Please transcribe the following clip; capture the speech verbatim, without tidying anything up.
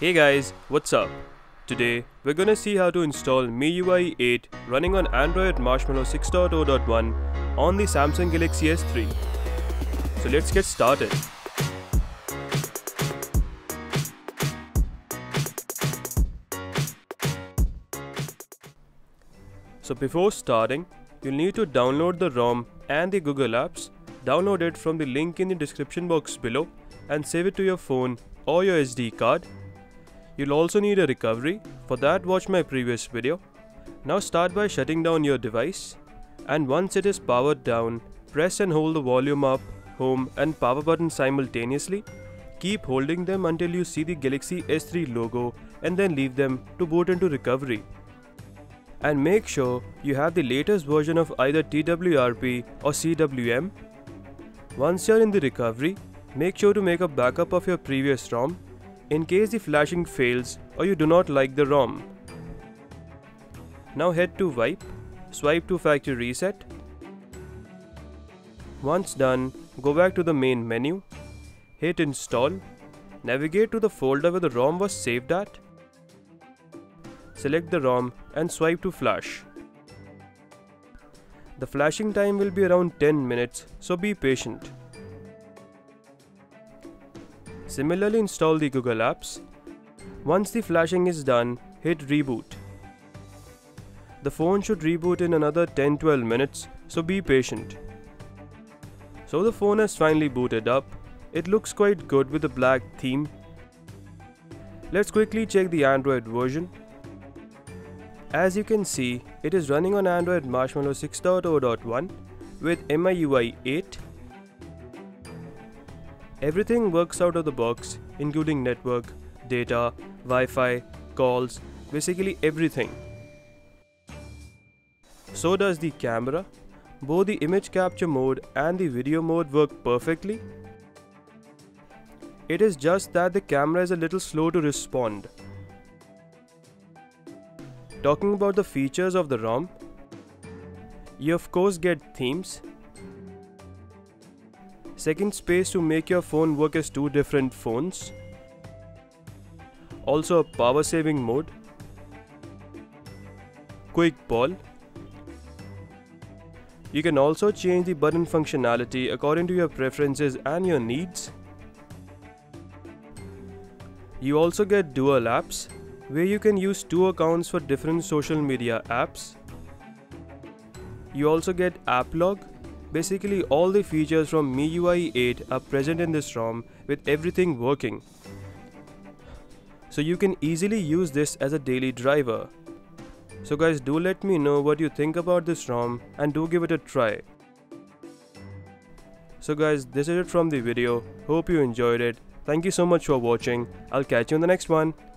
Hey guys, what's up? Today, we're gonna see how to install M I U I eight running on Android Marshmallow six point oh point one on the Samsung Galaxy S three. So let's get started. So before starting, you'll need to download the ROM and the Google Apps, download it from the link in the description box below and save it to your phone or your S D card. You'll also need a recovery, for that watch my previous video. Now start by shutting down your device, and once it is powered down, press and hold the volume up, home and power button simultaneously. Keep holding them until you see the Galaxy S three logo and then leave them to boot into recovery. And make sure you have the latest version of either T W R P or C W M. Once you're in the recovery, make sure to make a backup of your previous ROM in case the flashing fails or you do not like the ROM. Now head to wipe, swipe to factory reset. Once done, go back to the main menu, hit install, navigate to the folder where the ROM was saved at, select the ROM and swipe to flash. The flashing time will be around ten minutes, so be patient. Similarly, install the Google Apps. Once the flashing is done, hit reboot. The phone should reboot in another ten to twelve minutes, so be patient. So the phone has finally booted up. It looks quite good with the black theme. Let's quickly check the Android version. As you can see, it is running on Android Marshmallow six point oh point one with M I U I eight. Everything works out of the box, including network, data, Wi-Fi, calls, basically everything. So does the camera. Both the image capture mode and the video mode work perfectly. It is just that the camera is a little slow to respond. Talking about the features of the ROM, you of course get themes. Second space to make your phone work as two different phones. Also a power saving mode. Quick ball. You can also change the button functionality according to your preferences and your needs. You also get dual apps, where you can use two accounts for different social media apps. You also get app log. Basically all the features from M I U I eight are present in this ROM with everything working. So you can easily use this as a daily driver. So guys, do let me know what you think about this ROM and do give it a try. So guys, this is it from the video. Hope you enjoyed it. Thank you so much for watching. I'll catch you in the next one.